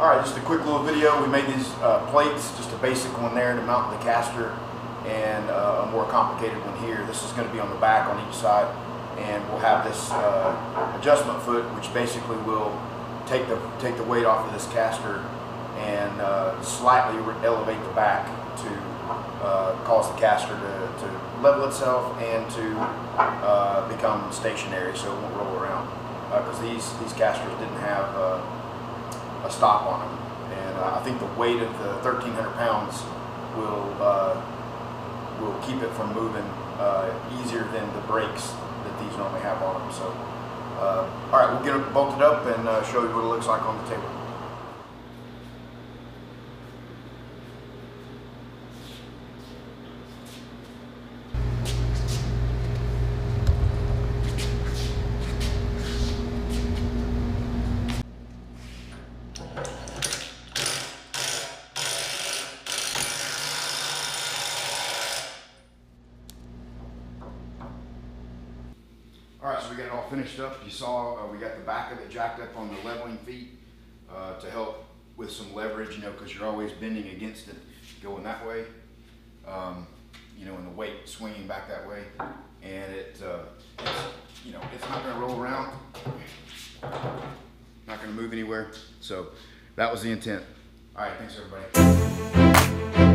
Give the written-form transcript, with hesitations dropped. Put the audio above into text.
Alright, just a quick little video. We made these plates, just a basic one there to mount the caster, and a more complicated one here. This is going to be on the back on each side, and we'll have this adjustment foot, which basically will take the weight off of this caster and slightly elevate the back to cause the caster to level itself and to become stationary, so it won't roll around, because these casters didn't have a stop on them, and I think the weight of the 1,300 pounds will keep it from moving easier than the brakes that these normally have on them. So, all right, we'll get it bolted up and show you what it looks like on the table. Alright, so we got it all finished up. You saw we got the back of it jacked up on the leveling feet to help with some leverage, you know, because you're always bending against it going that way, you know, and the weight swinging back that way. And it's, you know, it's not going to roll around, not going to move anywhere. So that was the intent. Alright, thanks everybody.